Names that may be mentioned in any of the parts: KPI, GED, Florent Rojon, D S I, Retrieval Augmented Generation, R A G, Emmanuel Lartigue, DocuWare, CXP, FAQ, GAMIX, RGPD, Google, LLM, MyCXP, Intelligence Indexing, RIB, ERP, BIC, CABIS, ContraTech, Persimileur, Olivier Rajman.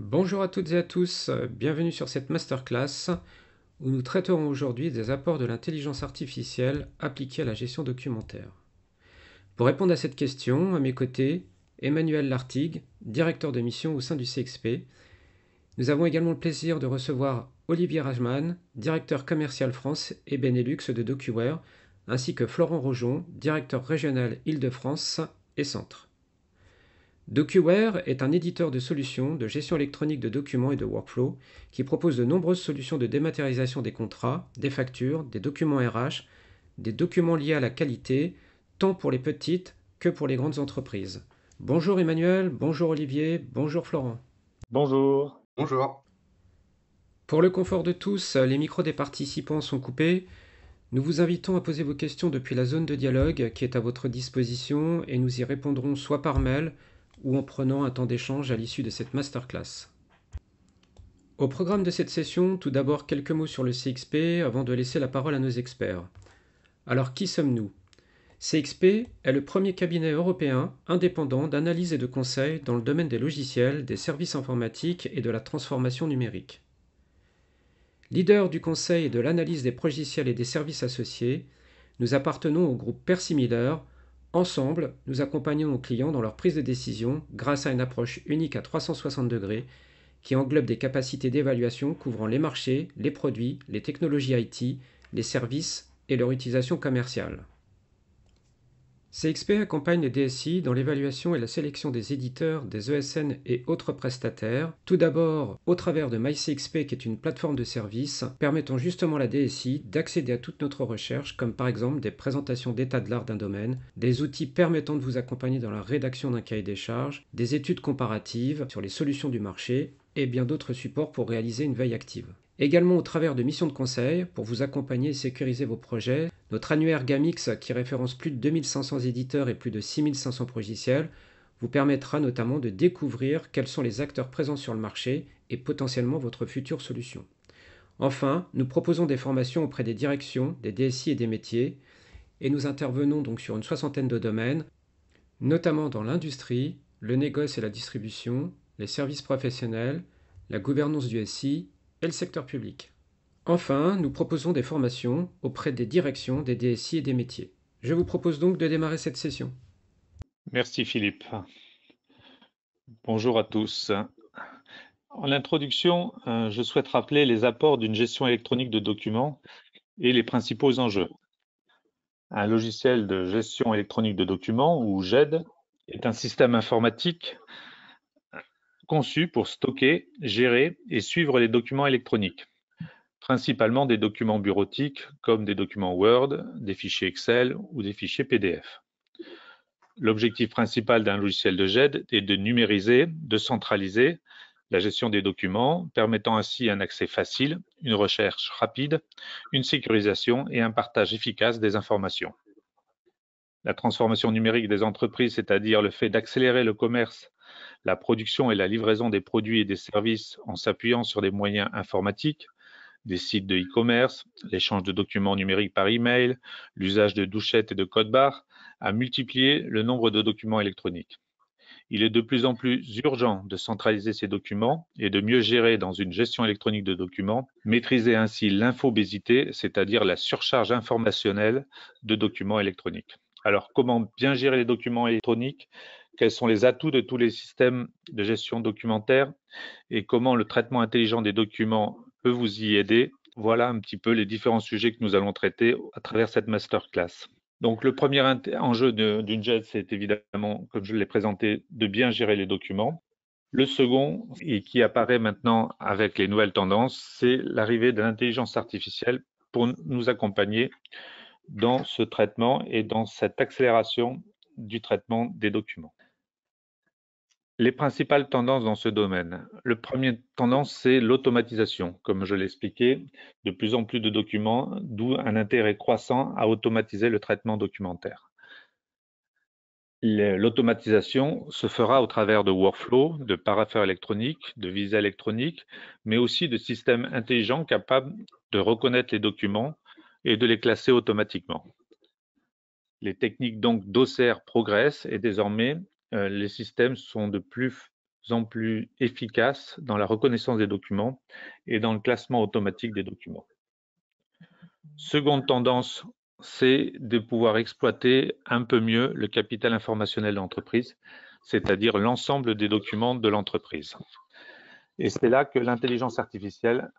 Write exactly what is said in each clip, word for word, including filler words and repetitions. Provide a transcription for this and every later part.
Bonjour à toutes et à tous, bienvenue sur cette masterclass où nous traiterons aujourd'hui des apports de l'intelligence artificielle appliquée à la gestion documentaire. Pour répondre à cette question, à mes côtés, Emmanuel Lartigue, directeur de mission au sein du C X P. Nous avons également le plaisir de recevoir Olivier Rajman, directeur commercial France et Benelux de DocuWare, ainsi que Florent Rojon, directeur régional Île-de-France et Centre. DocuWare est un éditeur de solutions de gestion électronique de documents et de workflow qui propose de nombreuses solutions de dématérialisation des contrats, des factures, des documents R H, des documents liés à la qualité, tant pour les petites que pour les grandes entreprises. Bonjour Emmanuel, bonjour Olivier, bonjour Florent. Bonjour. Bonjour. Pour le confort de tous, les micros des participants sont coupés. Nous vous invitons à poser vos questions depuis la zone de dialogue qui est à votre disposition et nous y répondrons soit par mail, ou en prenant un temps d'échange à l'issue de cette masterclass. Au programme de cette session, tout d'abord quelques mots sur le C X P avant de laisser la parole à nos experts. Alors qui sommes-nous? C X P est le premier cabinet européen indépendant d'analyse et de conseil dans le domaine des logiciels, des services informatiques et de la transformation numérique. Leader du conseil et de l'analyse des logiciels et des services associés, nous appartenons au groupe Persimileur. Ensemble, nous accompagnons nos clients dans leur prise de décision grâce à une approche unique à trois cent soixante degrés qui englobe des capacités d'évaluation couvrant les marchés, les produits, les technologies I T, les services et leur utilisation commerciale. C X P accompagne les D S I dans l'évaluation et la sélection des éditeurs, des E S N et autres prestataires, tout d'abord au travers de MyCXP qui est une plateforme de service permettant justement à la D S I d'accéder à toute notre recherche, comme par exemple des présentations d'état de l'art d'un domaine, des outils permettant de vous accompagner dans la rédaction d'un cahier des charges, des études comparatives sur les solutions du marché et bien d'autres supports pour réaliser une veille active. Également au travers de missions de conseil pour vous accompagner et sécuriser vos projets, notre annuaire GAMIX qui référence plus de deux mille cinq cents éditeurs et plus de six mille cinq cents logiciels vous permettra notamment de découvrir quels sont les acteurs présents sur le marché et potentiellement votre future solution. Enfin, nous proposons des formations auprès des directions, des D S I et des métiers et nous intervenons donc sur une soixantaine de domaines, notamment dans l'industrie, le négoce et la distribution, les services professionnels, la gouvernance du S I, et le secteur public. Enfin, nous proposons des formations auprès des directions, des D S I et des métiers. Je vous propose donc de démarrer cette session. Merci Philippe. Bonjour à tous. En introduction, je souhaite rappeler les apports d'une gestion électronique de documents et les principaux enjeux. Un logiciel de gestion électronique de documents, ou G E D, est un système informatique conçu pour stocker, gérer et suivre les documents électroniques, principalement des documents bureautiques comme des documents Word, des fichiers Excel ou des fichiers P D F. L'objectif principal d'un logiciel de G E D est de numériser, de centraliser la gestion des documents, permettant ainsi un accès facile, une recherche rapide, une sécurisation et un partage efficace des informations. La transformation numérique des entreprises, c'est-à-dire le fait d'accélérer le commerce, la production et la livraison des produits et des services en s'appuyant sur des moyens informatiques, des sites de e-commerce, l'échange de documents numériques par email, l'usage de douchettes et de codes barres, a multiplié le nombre de documents électroniques. Il est de plus en plus urgent de centraliser ces documents et de mieux gérer dans une gestion électronique de documents, maîtriser ainsi l'infobésité, c'est-à-dire la surcharge informationnelle de documents électroniques. Alors, comment bien gérer les documents électroniques? Quels sont les atouts de tous les systèmes de gestion documentaire et comment le traitement intelligent des documents peut vous y aider? Voilà un petit peu les différents sujets que nous allons traiter à travers cette masterclass. Donc, le premier enjeu d'une G E D, c'est évidemment, comme je l'ai présenté, de bien gérer les documents. Le second, et qui apparaît maintenant avec les nouvelles tendances, c'est l'arrivée de l'intelligence artificielle pour nous accompagner dans ce traitement et dans cette accélération du traitement des documents. Les principales tendances dans ce domaine. La première tendance, c'est l'automatisation. Comme je l'expliquais, de plus en plus de documents, d'où un intérêt croissant à automatiser le traitement documentaire. L'automatisation se fera au travers de workflows, de parapheurs électroniques, de visas électroniques, mais aussi de systèmes intelligents capables de reconnaître les documents et de les classer automatiquement. Les techniques donc d'O C R progressent et désormais, euh, les systèmes sont de plus en plus efficace dans la reconnaissance des documents et dans le classement automatique des documents. Seconde tendance, c'est de pouvoir exploiter un peu mieux le capital informationnel de l'entreprise, c'est-à-dire l'ensemble des documents de l'entreprise. Et c'est là que l'intelligence artificielle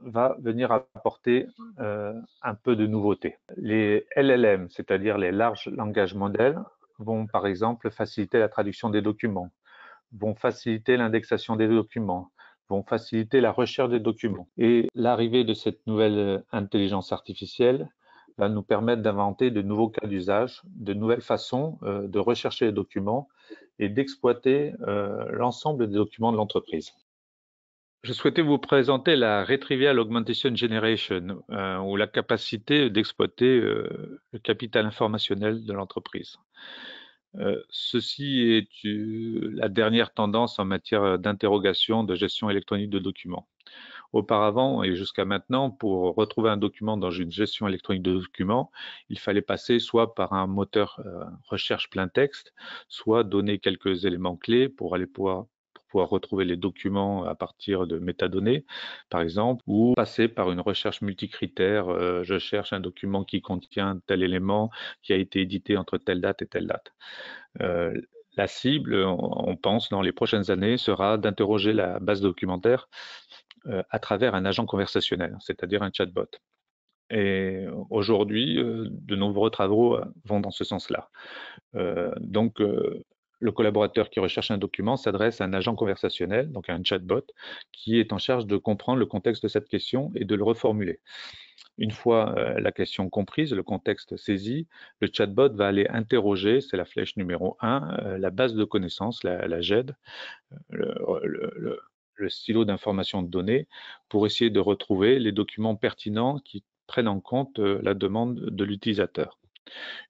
va venir apporter euh, un peu de nouveauté. Les L L M, c'est-à-dire les Large Language Models, vont par exemple faciliter la traduction des documents, vont faciliter l'indexation des documents, vont faciliter la recherche des documents. Et l'arrivée de cette nouvelle intelligence artificielle va nous permettre d'inventer de nouveaux cas d'usage, de nouvelles façons euh, de rechercher les documents et d'exploiter euh, l'ensemble des documents de l'entreprise. Je souhaitais vous présenter la Retrieval Augmented Generation, euh, ou la capacité d'exploiter euh, le capital informationnel de l'entreprise. Euh, ceci est euh, la dernière tendance en matière d'interrogation de gestion électronique de documents. Auparavant et jusqu'à maintenant, pour retrouver un document dans une gestion électronique de documents, il fallait passer soit par un moteur euh, recherche plein texte, soit donner quelques éléments clés pour aller pouvoir pouvoir retrouver les documents à partir de métadonnées, par exemple, ou passer par une recherche multicritère. Euh, je cherche un document qui contient tel élément, qui a été édité entre telle date et telle date. Euh, la cible, on pense, dans les prochaines années, sera d'interroger la base documentaire euh, à travers un agent conversationnel, c'est-à-dire un chatbot. Et aujourd'hui, euh, de nombreux travaux vont dans ce sens-là. Euh, donc, euh, Le collaborateur qui recherche un document s'adresse à un agent conversationnel, donc à un chatbot, qui est en charge de comprendre le contexte de cette question et de le reformuler. Une fois euh, la question comprise, le contexte saisi, le chatbot va aller interroger, c'est la flèche numéro un, euh, la base de connaissances, la, la G E D, le, le, le, le silo d'information de données, pour essayer de retrouver les documents pertinents qui prennent en compte euh, la demande de l'utilisateur.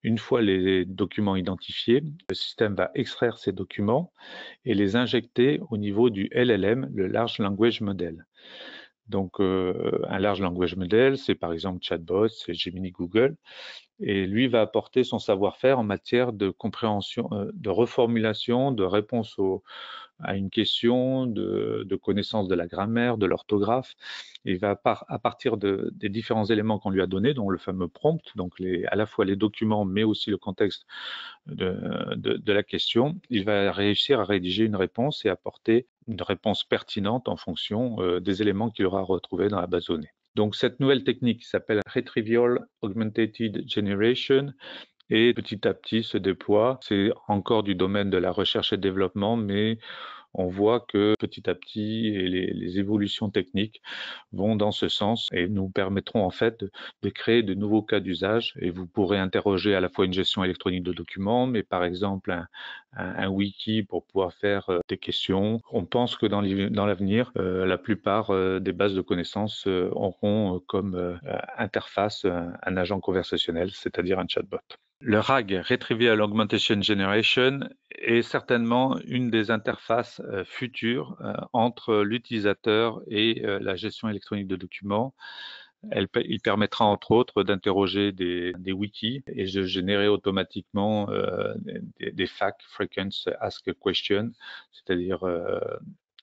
Une fois les documents identifiés, le système va extraire ces documents et les injecter au niveau du L L M, le Large Language Model. Donc, euh, un Large Language Model, c'est par exemple Chatbot, c'est Gemini Google, et lui va apporter son savoir-faire en matière de compréhension, euh, de reformulation, de réponse au, à une question, de, de connaissance de la grammaire, de l'orthographe. Il va par, à partir de, des différents éléments qu'on lui a donnés, dont le fameux prompt, donc les, à la fois les documents, mais aussi le contexte de, de, de la question, il va réussir à rédiger une réponse et apporter une réponse pertinente en fonction euh, des éléments qu'il aura retrouvés dans la base donnée. Donc, cette nouvelle technique qui s'appelle Retrieval Augmented Generation et petit à petit se déploie. C'est encore du domaine de la recherche et développement, mais on voit que petit à petit, les, les évolutions techniques vont dans ce sens et nous permettront en fait de, de créer de nouveaux cas d'usage. Et vous pourrez interroger à la fois une gestion électronique de documents, mais par exemple un, un, un wiki pour pouvoir faire des questions. On pense que dans l'avenir, euh, la plupart euh, des bases de connaissances euh, auront euh, comme euh, interface un, un agent conversationnel, c'est-à-dire un chatbot. Le R A G, Retrieval Augmented Generation, est certainement une des interfaces euh, futures euh, entre l'utilisateur et euh, la gestion électronique de documents. Elle, il permettra entre autres d'interroger des, des wikis et de générer automatiquement euh, des, des F A Q, Frequent Asked Questions, c'est-à-dire euh,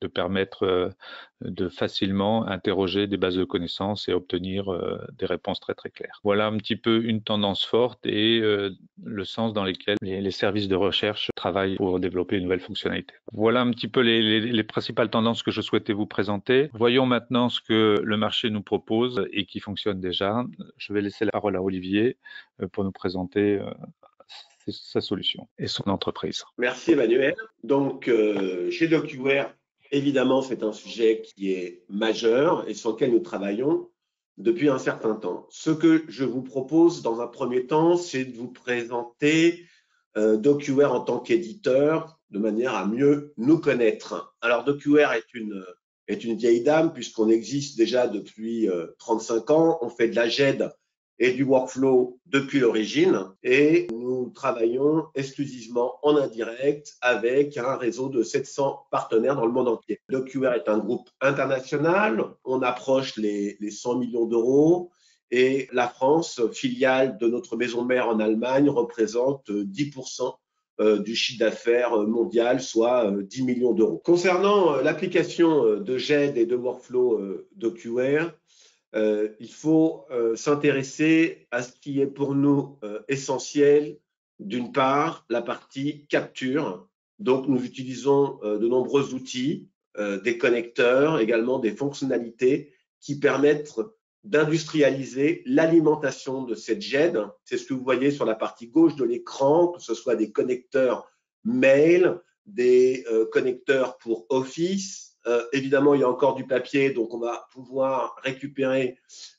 de permettre euh, de facilement interroger des bases de connaissances et obtenir euh, des réponses très très claires. Voilà un petit peu une tendance forte et euh, le sens dans lequel les, les services de recherche travaillent pour développer une nouvelle fonctionnalité. Voilà un petit peu les, les, les principales tendances que je souhaitais vous présenter. Voyons maintenant ce que le marché nous propose et qui fonctionne déjà. Je vais laisser la parole à Olivier euh, pour nous présenter euh, sa solution et son entreprise. Merci Emmanuel. Donc euh, chez DocuWare, évidemment, c'est un sujet qui est majeur et sur lequel nous travaillons depuis un certain temps. Ce que je vous propose dans un premier temps, c'est de vous présenter euh, DocuWare en tant qu'éditeur de manière à mieux nous connaître. Alors, DocuWare est une, est une vieille dame puisqu'on existe déjà depuis euh, trente-cinq ans. On fait de la G E D et du workflow depuis l'origine et nous travaillons exclusivement en indirect avec un réseau de sept cents partenaires dans le monde entier. DocuWare est un groupe international, on approche les, les cent millions d'euros et la France, filiale de notre maison mère en Allemagne, représente dix pour cent euh, du chiffre d'affaires mondial, soit euh, dix millions d'euros. Concernant euh, l'application de G E D et de workflow euh, DocuWare, euh, il faut euh, s'intéresser à ce qui est pour nous euh, essentiel. D'une part, la partie capture. Donc, nous utilisons euh, de nombreux outils, euh, des connecteurs, également des fonctionnalités qui permettent d'industrialiser l'alimentation de cette G E D. C'est ce que vous voyez sur la partie gauche de l'écran, que ce soit des connecteurs mail, des euh, connecteurs pour Office. Euh, évidemment, il y a encore du papier, donc on va pouvoir récupérer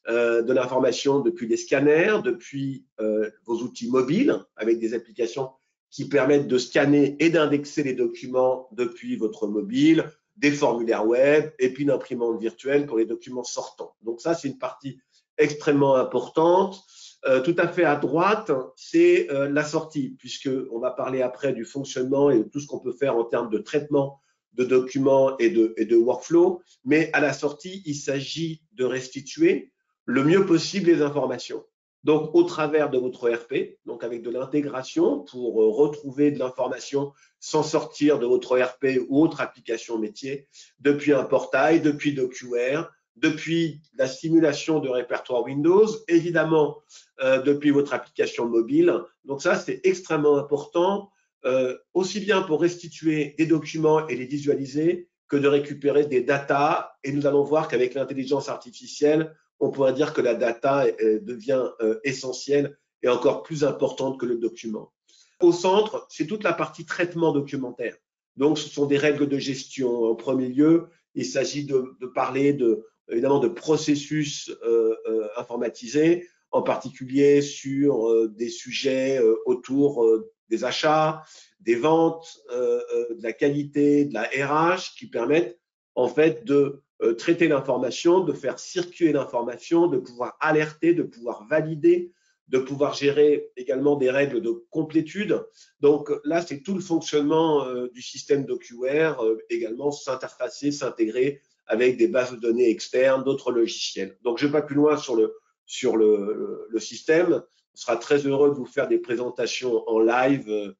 euh, de l'information depuis les scanners, depuis euh, vos outils mobiles, avec des applications qui permettent de scanner et d'indexer les documents depuis votre mobile, des formulaires web et puis l'imprimante virtuelle pour les documents sortants. Donc ça, c'est une partie extrêmement importante. Euh, tout à fait à droite, c'est euh, la sortie, puisqu'on va parler après du fonctionnement et de tout ce qu'on peut faire en termes de traitement de documents et de, et de workflow. Mais à la sortie, il s'agit de restituer le mieux possible les informations. Donc, au travers de votre E R P, donc avec de l'intégration pour euh, retrouver de l'information sans sortir de votre E R P ou autre application métier, depuis un portail, depuis DocuWare, depuis la simulation de répertoire Windows, évidemment, euh, depuis votre application mobile. Donc ça, c'est extrêmement important, euh, aussi bien pour restituer des documents et les visualiser que de récupérer des datas. Et nous allons voir qu'avec l'intelligence artificielle, on pourrait dire que la data devient essentielle et encore plus importante que le document. Au centre, c'est toute la partie traitement documentaire. Donc, ce sont des règles de gestion. En premier lieu, il s'agit de, de parler de, évidemment de processus euh, euh, informatisés, en particulier sur euh, des sujets euh, autour euh, des achats, des ventes, euh, euh, de la qualité, de la R H, qui permettent en fait de traiter l'information, de faire circuler l'information, de pouvoir alerter, de pouvoir valider, de pouvoir gérer également des règles de complétude. Donc là, c'est tout le fonctionnement euh, du système DocuWare, euh, également s'interfacer, s'intégrer avec des bases de données externes, d'autres logiciels. Donc, je ne vais pas plus loin sur le, sur le, le, le système. On sera très heureux de vous faire des présentations en live, euh,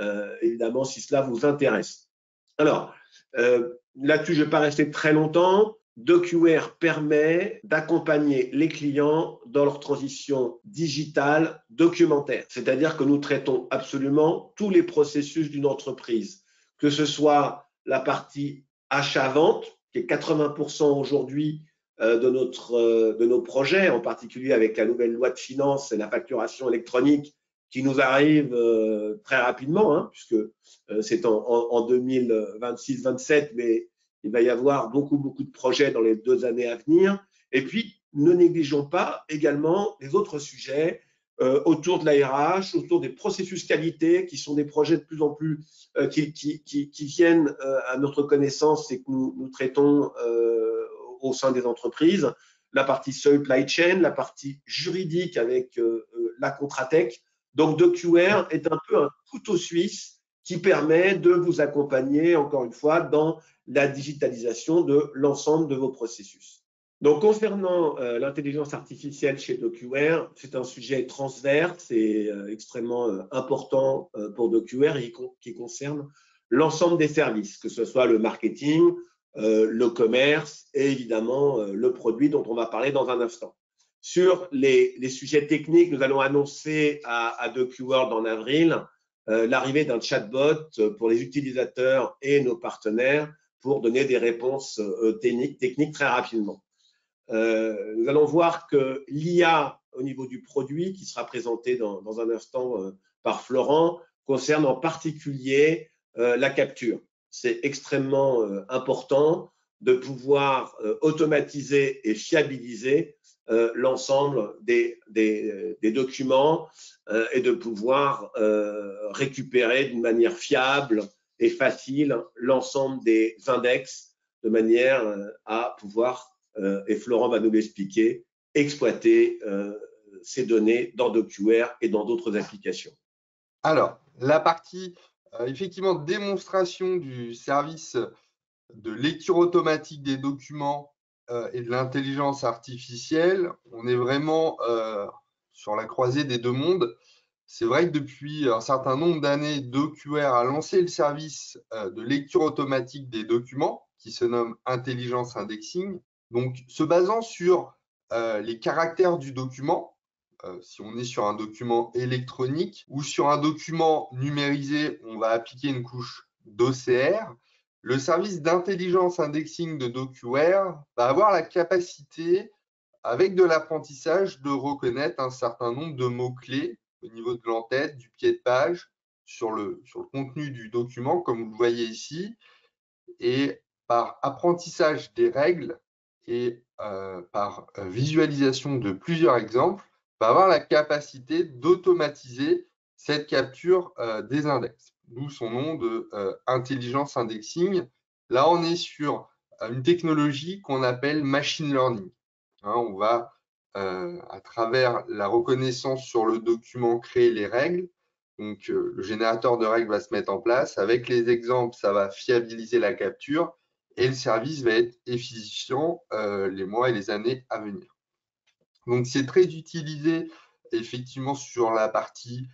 euh, évidemment, si cela vous intéresse. Alors, euh, là-dessus, je ne vais pas rester très longtemps. DocuWare permet d'accompagner les clients dans leur transition digitale documentaire. C'est-à-dire que nous traitons absolument tous les processus d'une entreprise, que ce soit la partie achat-vente, qui est quatre-vingts pour cent aujourd'hui de, notre, de nos projets, en particulier avec la nouvelle loi de finances et la facturation électronique, qui nous arrive euh, très rapidement, hein, puisque euh, c'est en, en, en deux mille vingt-six vingt-sept, mais il va y avoir beaucoup, beaucoup de projets dans les deux années à venir. Et puis, ne négligeons pas également les autres sujets euh, autour de la R H, autour des processus qualité, qui sont des projets de plus en plus euh, qui, qui, qui, qui viennent euh, à notre connaissance et que nous, nous traitons euh, au sein des entreprises. La partie supply chain, la partie juridique avec euh, la ContraTech. Donc, DocuWare est un peu un couteau suisse qui permet de vous accompagner, encore une fois, dans la digitalisation de l'ensemble de vos processus. Donc, concernant euh, l'intelligence artificielle chez DocuWare, c'est un sujet transverse et euh, extrêmement euh, important euh, pour DocuWare et qui concerne l'ensemble des services, que ce soit le marketing, euh, le commerce et évidemment euh, le produit dont on va parler dans un instant. Sur les, les sujets techniques, nous allons annoncer à, à DocuWare en avril euh, l'arrivée d'un chatbot pour les utilisateurs et nos partenaires pour donner des réponses euh, techniques, techniques très rapidement. Euh, nous allons voir que l'I A au niveau du produit, qui sera présenté dans, dans un instant euh, par Florent, concerne en particulier euh, la capture. C'est extrêmement euh, important de pouvoir euh, automatiser et fiabiliser Euh, l'ensemble des, des, des documents euh, et de pouvoir euh, récupérer d'une manière fiable et facile l'ensemble des index de manière euh, à pouvoir, euh, et Florent va nous l'expliquer, exploiter euh, ces données dans DocuWare et dans d'autres applications. Alors, la partie euh, effectivement démonstration du service de lecture automatique des documents et de l'intelligence artificielle, on est vraiment euh, sur la croisée des deux mondes. C'est vrai que depuis un certain nombre d'années, DocuWare a lancé le service de lecture automatique des documents qui se nomme Intelligence Indexing. Donc, se basant sur euh, les caractères du document, euh, si on est sur un document électronique ou sur un document numérisé, on va appliquer une couche d'O C R. Le service d'intelligence indexing de DocuWare va avoir la capacité, avec de l'apprentissage, de reconnaître un certain nombre de mots-clés au niveau de l'entête, du pied de page, sur le, sur le contenu du document, comme vous le voyez ici. Et par apprentissage des règles et euh, par visualisation de plusieurs exemples, va avoir la capacité d'automatiser cette capture euh, des index. D'où son nom de euh, Intelligence Indexing. Là, on est sur une technologie qu'on appelle Machine Learning. Hein, on va, euh, à travers la reconnaissance sur le document, créer les règles. Donc, euh, le générateur de règles va se mettre en place. Avec les exemples, ça va fiabiliser la capture et le service va être efficient euh, les mois et les années à venir. Donc, c'est très utilisé effectivement sur la partie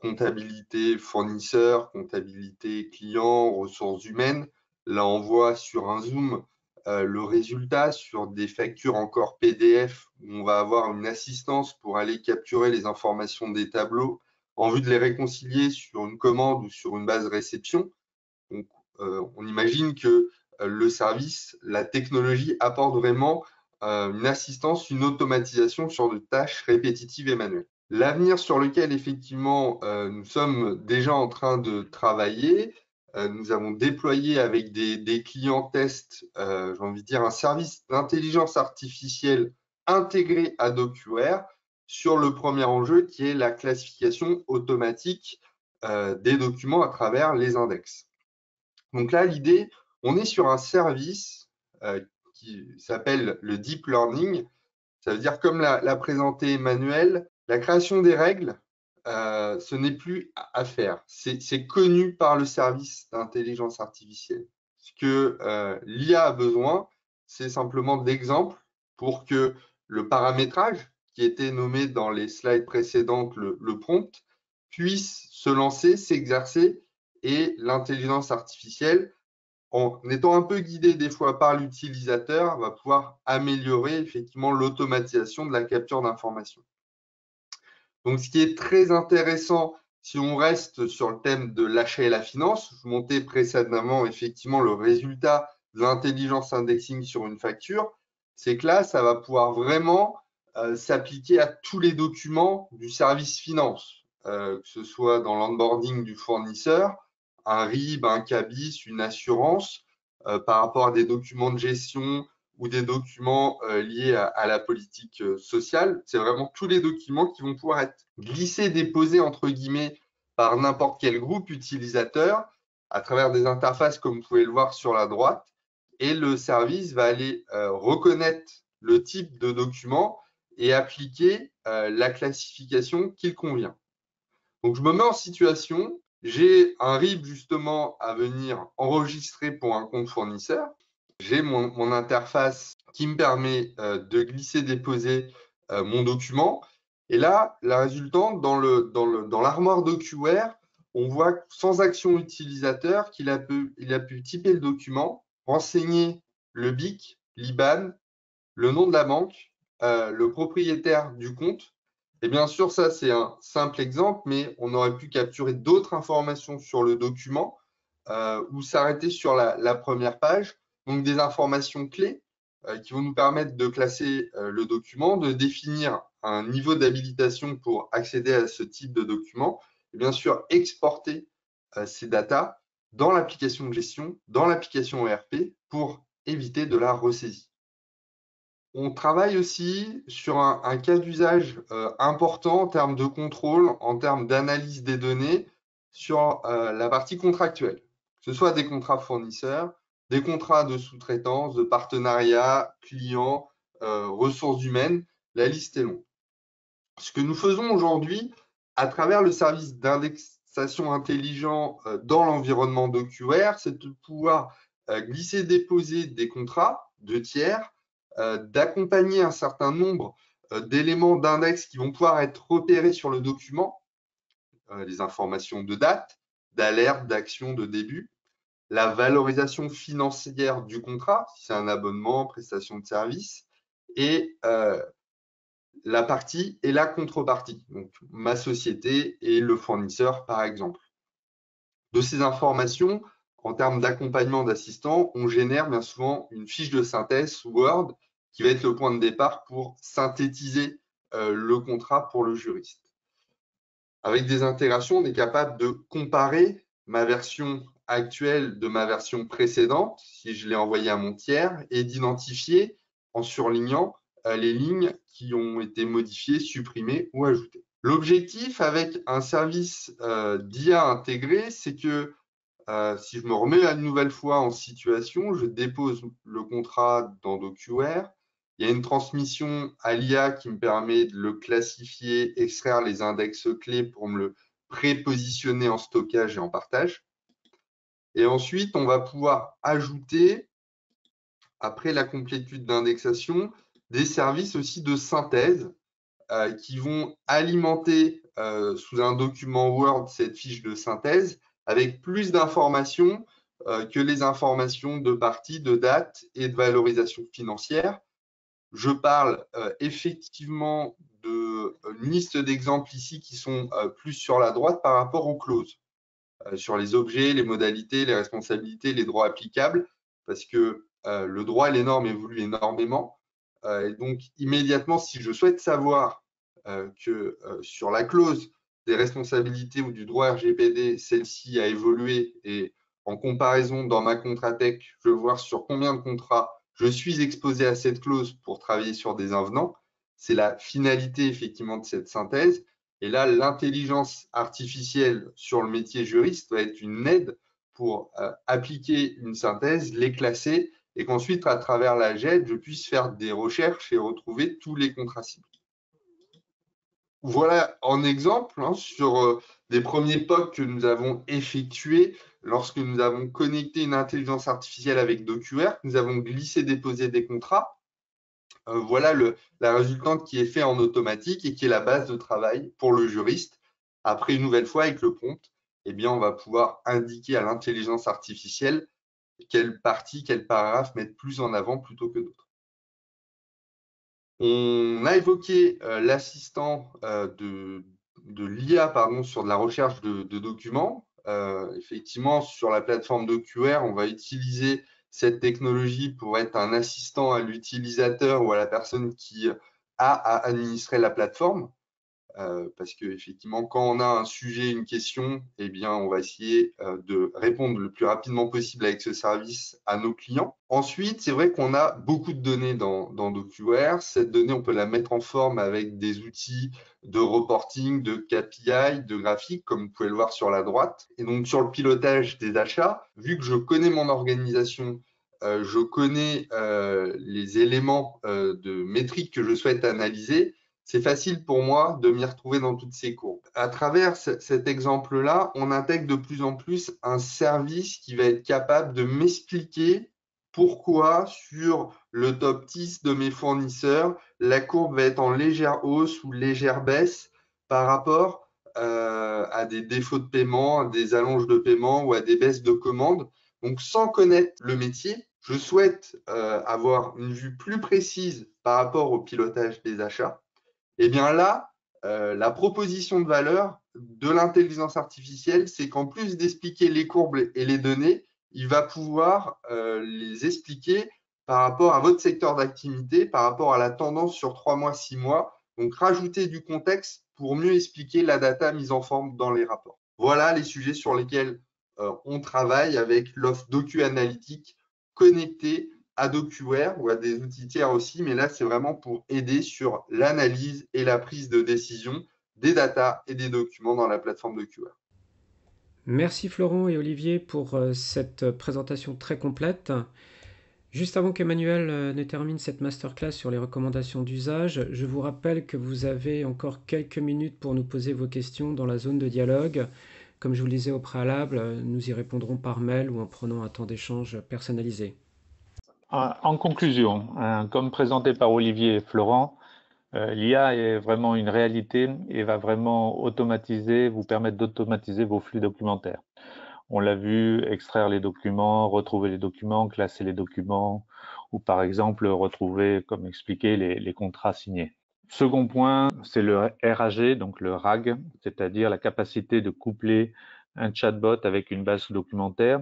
comptabilité fournisseur, comptabilité client, ressources humaines. Là, on voit sur un zoom euh, le résultat sur des factures encore P D F où on va avoir une assistance pour aller capturer les informations des tableaux en vue de les réconcilier sur une commande ou sur une base réception. Donc, euh, on imagine que euh, le service, la technologie apporte vraiment euh, une assistance, une automatisation sur des tâches répétitives et manuelles. L'avenir sur lequel, effectivement, euh, nous sommes déjà en train de travailler, euh, nous avons déployé avec des, des clients tests, euh, j'ai envie de dire, un service d'intelligence artificielle intégré à DocuWare sur le premier enjeu qui est la classification automatique euh, des documents à travers les index. Donc là, l'idée, on est sur un service euh, qui s'appelle le Deep Learning. Ça veut dire, comme l'a, l'a présenté Emmanuel, la création des règles, euh, ce n'est plus à faire. C'est connu par le service d'intelligence artificielle. Ce que euh, l'I A a besoin, c'est simplement d'exemples pour que le paramétrage, qui était nommé dans les slides précédentes, le, le prompt, puisse se lancer, s'exercer, et l'intelligence artificielle, en étant un peu guidée des fois par l'utilisateur, va pouvoir améliorer effectivement l'automatisation de la capture d'informations. Donc, ce qui est très intéressant, si on reste sur le thème de l'achat et la finance, je montais précédemment effectivement le résultat de l'intelligence indexing sur une facture, c'est que là, ça va pouvoir vraiment euh, s'appliquer à tous les documents du service finance, euh, que ce soit dans l'onboarding du fournisseur, un R I B, un CABIS, une assurance, euh, par rapport à des documents de gestion, ou des documents euh, liés à, à la politique euh, sociale. C'est vraiment tous les documents qui vont pouvoir être glissés, déposés, entre guillemets, par n'importe quel groupe utilisateur à travers des interfaces comme vous pouvez le voir sur la droite. Et le service va aller euh, reconnaître le type de document et appliquer euh, la classification qu'il convient. Donc, je me mets en situation. J'ai un R I B justement à venir enregistrer pour un compte fournisseur. J'ai mon, mon interface qui me permet euh, de glisser, déposer euh, mon document. Et là, la résultante, dans l'armoire dans le, dans DocuWare, on voit sans action utilisateur qu'il a, a pu typer le document, renseigner le B I C, l'I B A N, le nom de la banque, euh, le propriétaire du compte. Et bien sûr, ça, c'est un simple exemple, mais on aurait pu capturer d'autres informations sur le document euh, ou s'arrêter sur la, la première page. Donc, des informations clés euh, qui vont nous permettre de classer euh, le document, de définir un niveau d'habilitation pour accéder à ce type de document, et bien sûr exporter euh, ces datas dans l'application de gestion, dans l'application E R P pour éviter de la ressaisie. On travaille aussi sur un, un cas d'usage euh, important en termes de contrôle, en termes d'analyse des données sur euh, la partie contractuelle, que ce soit des contrats fournisseurs, des contrats de sous-traitance, de partenariat, clients, euh, ressources humaines, la liste est longue. Ce que nous faisons aujourd'hui, à travers le service d'indexation intelligent euh, dans l'environnement DocuWare, c'est de pouvoir euh, glisser, déposer des contrats de tiers, euh, d'accompagner un certain nombre euh, d'éléments d'index qui vont pouvoir être repérés sur le document, euh, les informations de date, d'alerte, d'action, de début, la valorisation financière du contrat, si c'est un abonnement, prestation de service, et euh, la partie et la contrepartie, donc ma société et le fournisseur par exemple. De ces informations, en termes d'accompagnement d'assistants, on génère bien souvent une fiche de synthèse Word qui va être le point de départ pour synthétiser euh, le contrat pour le juriste. Avec des intégrations, on est capable de comparer ma version actuelle de ma version précédente, si je l'ai envoyée à mon tiers, et d'identifier en surlignant euh, les lignes qui ont été modifiées, supprimées ou ajoutées. L'objectif avec un service euh, d'I A intégré, c'est que Euh, si je me remets une nouvelle fois en situation, je dépose le contrat dans DocuWare. Il y a une transmission à l'I A qui me permet de le classifier, extraire les index clés pour me le prépositionner en stockage et en partage. Et ensuite, on va pouvoir ajouter, après la complétude d'indexation, des services aussi de synthèse euh, qui vont alimenter euh, sous un document Word cette fiche de synthèse, avec plus d'informations euh, que les informations de partie, de date et de valorisation financière. Je parle euh, effectivement d'une liste d'exemples ici qui sont euh, plus sur la droite par rapport aux clauses, euh, sur les objets, les modalités, les responsabilités, les droits applicables, parce que euh, le droit et les normes évoluent énormément. Euh, et donc, immédiatement, si je souhaite savoir euh, que euh, sur la clause, des responsabilités ou du droit R G P D, celle-ci a évolué et en comparaison dans ma ContraTech, je veux voir sur combien de contrats je suis exposé à cette clause pour travailler sur des invenants. C'est la finalité effectivement de cette synthèse. Et là, l'intelligence artificielle sur le métier juriste va être une aide pour euh, appliquer une synthèse, les classer et qu'ensuite, à travers la G E D, je puisse faire des recherches et retrouver tous les contrats ciblés. Voilà en exemple hein, sur euh, des premiers P O C que nous avons effectués lorsque nous avons connecté une intelligence artificielle avec DocuWare, nous avons glissé, déposé des contrats. Euh, voilà le, la résultante qui est faite en automatique et qui est la base de travail pour le juriste. Après, une nouvelle fois, avec le prompt, eh bien, on va pouvoir indiquer à l'intelligence artificielle quelle partie, quel paragraphe mettre plus en avant plutôt que d'autres. On a évoqué euh, l'assistant euh, de, de l'I A sur de la recherche de, de documents. Euh, effectivement, sur la plateforme DocuWare, on va utiliser cette technologie pour être un assistant à l'utilisateur ou à la personne qui a à administrer la plateforme. Euh, parce que effectivement, quand on a un sujet, une question, eh bien, on va essayer euh, de répondre le plus rapidement possible avec ce service à nos clients. Ensuite, c'est vrai qu'on a beaucoup de données dans, dans DocuWare. Cette donnée, on peut la mettre en forme avec des outils de reporting, de K P I, de graphiques, comme vous pouvez le voir sur la droite. Et donc, sur le pilotage des achats, vu que je connais mon organisation, euh, je connais euh, les éléments euh, de métriques que je souhaite analyser, c'est facile pour moi de m'y retrouver dans toutes ces courbes. À travers cet exemple-là, on intègre de plus en plus un service qui va être capable de m'expliquer pourquoi sur le top dix de mes fournisseurs, la courbe va être en légère hausse ou légère baisse par rapport euh, à des défauts de paiement, à des allonges de paiement ou à des baisses de commandes. Donc, sans connaître le métier, je souhaite euh, avoir une vue plus précise par rapport au pilotage des achats. Eh bien là, euh, la proposition de valeur de l'intelligence artificielle, c'est qu'en plus d'expliquer les courbes et les données, il va pouvoir euh, les expliquer par rapport à votre secteur d'activité, par rapport à la tendance sur trois mois, six mois. Donc, rajouter du contexte pour mieux expliquer la data mise en forme dans les rapports. Voilà les sujets sur lesquels euh, on travaille avec l'offre docu-analytique connectée à DocuWare ou à des outils tiers aussi, mais là, c'est vraiment pour aider sur l'analyse et la prise de décision des datas et des documents dans la plateforme DocuWare. Merci Florent et Olivier pour cette présentation très complète. Juste avant qu'Emmanuel ne termine cette masterclass sur les recommandations d'usage, je vous rappelle que vous avez encore quelques minutes pour nous poser vos questions dans la zone de dialogue. Comme je vous le disais au préalable, nous y répondrons par mail ou en prenant un temps d'échange personnalisé. En conclusion, comme présenté par Olivier et Florent, euh, l'I A est vraiment une réalité et va vraiment automatiser, vous permettre d'automatiser vos flux documentaires. On l'a vu, extraire les documents, retrouver les documents, classer les documents, ou par exemple retrouver, comme expliqué, les, les contrats signés. Second point, c'est le R A G, donc le R A G, c'est-à-dire la capacité de coupler un chatbot avec une base documentaire.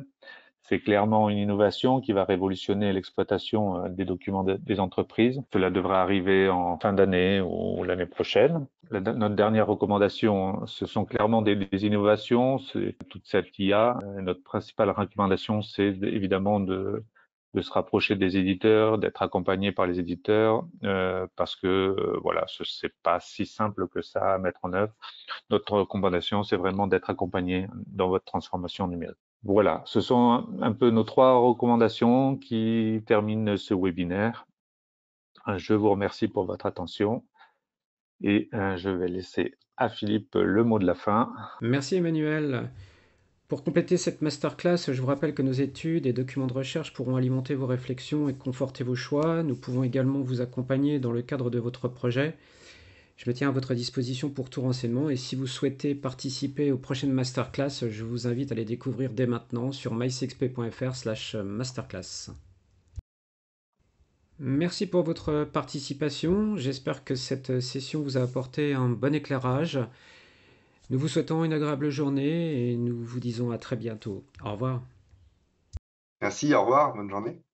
C'est clairement une innovation qui va révolutionner l'exploitation des documents de, des entreprises. Cela devrait arriver en fin d'année ou l'année prochaine. La, notre dernière recommandation, ce sont clairement des, des innovations, c'est toute celle qu'il y a. Notre principale recommandation, c'est évidemment de, de se rapprocher des éditeurs, d'être accompagné par les éditeurs, euh, parce que euh, voilà, ce n'est pas si simple que ça à mettre en œuvre. Notre recommandation, c'est vraiment d'être accompagné dans votre transformation numérique. Voilà, ce sont un peu nos trois recommandations qui terminent ce webinaire. Je vous remercie pour votre attention et je vais laisser à Philippe le mot de la fin. Merci Emmanuel. Pour compléter cette masterclass, je vous rappelle que nos études et documents de recherche pourront alimenter vos réflexions et conforter vos choix. Nous pouvons également vous accompagner dans le cadre de votre projet. Je me tiens à votre disposition pour tout renseignement et si vous souhaitez participer aux prochaines masterclass, je vous invite à les découvrir dès maintenant sur mycxp point fr slash masterclass. Merci pour votre participation. J'espère que cette session vous a apporté un bon éclairage. Nous vous souhaitons une agréable journée et nous vous disons à très bientôt. Au revoir. Merci, au revoir, bonne journée.